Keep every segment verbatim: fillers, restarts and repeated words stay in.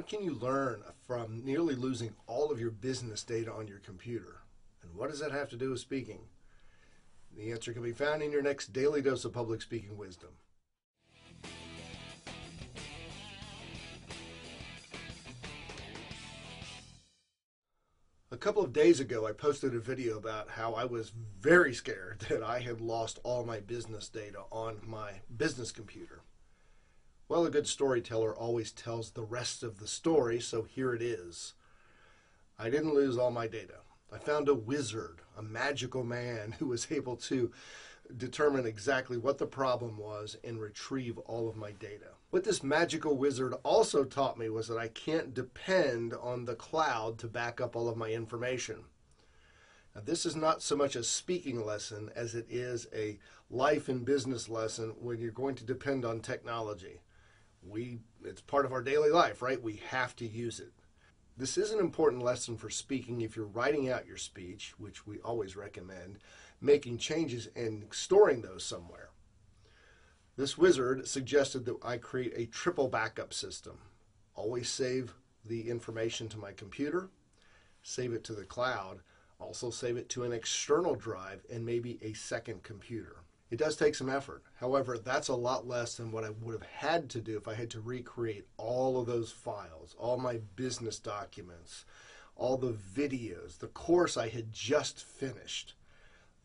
What can you learn from nearly losing all of your business data on your computer? And what does that have to do with speaking? The answer can be found in your next Daily Dose of Public Speaking Wisdom. A couple of days ago, I posted a video about how I was very scared that I had lost all my business data on my business computer. Well, a good storyteller always tells the rest of the story, so here it is. I didn't lose all my data. I found a wizard, a magical man who was able to determine exactly what the problem was and retrieve all of my data. What this magical wizard also taught me was that I can't depend on the cloud to back up all of my information. Now, this is not so much a speaking lesson as it is a life and business lesson when you're going to depend on technology. We, it's part of our daily life, right? We have to use it. This is an important lesson for speaking if you're writing out your speech, which we always recommend, making changes and storing those somewhere. This wizard suggested that I create a triple backup system. Always save the information to my computer, save it to the cloud, also save it to an external drive and maybe a second computer. It does take some effort. However, that's a lot less than what I would have had to do if I had to recreate all of those files, all my business documents, all the videos, the course I had just finished.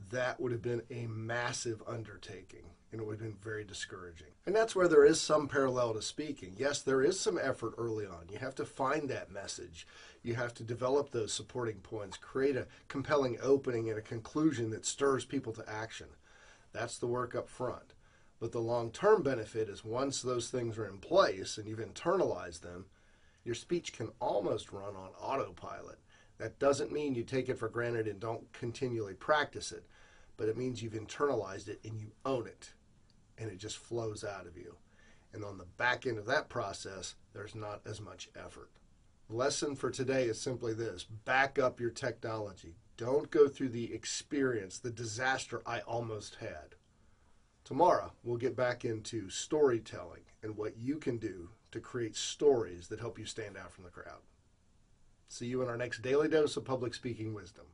That would have been a massive undertaking, and it would have been very discouraging. And that's where there is some parallel to speaking. Yes, there is some effort early on. You have to find that message. You have to develop those supporting points, create a compelling opening and a conclusion that stirs people to action. That's the work up front. But the long-term benefit is once those things are in place and you've internalized them, your speech can almost run on autopilot. That doesn't mean you take it for granted and don't continually practice it, but it means you've internalized it and you own it, and it just flows out of you. And on the back end of that process, there's not as much effort. The lesson for today is simply this: back up your technology. Don't go through the experience, the disaster I almost had. Tomorrow, we'll get back into storytelling and what you can do to create stories that help you stand out from the crowd. See you in our next Daily Dose of Public Speaking Wisdom.